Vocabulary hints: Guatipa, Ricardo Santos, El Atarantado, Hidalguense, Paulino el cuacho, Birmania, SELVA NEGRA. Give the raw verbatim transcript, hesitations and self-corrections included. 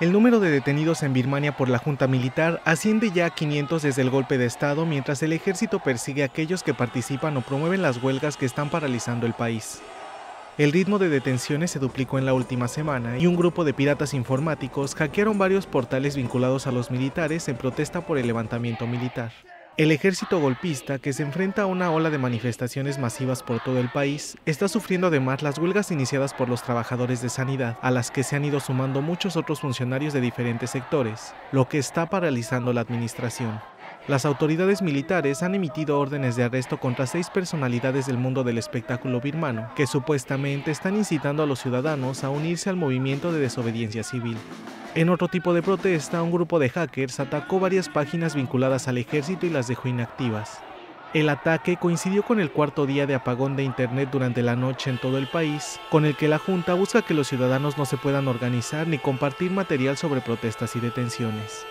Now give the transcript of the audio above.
El número de detenidos en Birmania por la junta militar asciende ya a quinientos desde el golpe de estado, mientras el ejército persigue a aquellos que participan o promueven las huelgas que están paralizando el país. El ritmo de detenciones se duplicó en la última semana y un grupo de piratas informáticos hackearon varios portales vinculados a los militares en protesta por el levantamiento militar. El ejército golpista, que se enfrenta a una ola de manifestaciones masivas por todo el país, está sufriendo además las huelgas iniciadas por los trabajadores de sanidad, a las que se han ido sumando muchos otros funcionarios de diferentes sectores, lo que está paralizando la administración. Las autoridades militares han emitido órdenes de arresto contra seis personalidades del mundo del espectáculo birmano, que supuestamente están incitando a los ciudadanos a unirse al movimiento de desobediencia civil. En otro tipo de protesta, un grupo de hackers atacó varias páginas vinculadas al ejército y las dejó inactivas. El ataque coincidió con el cuarto día de apagón de internet durante la noche en todo el país, con el que la junta busca que los ciudadanos no se puedan organizar ni compartir material sobre protestas y detenciones.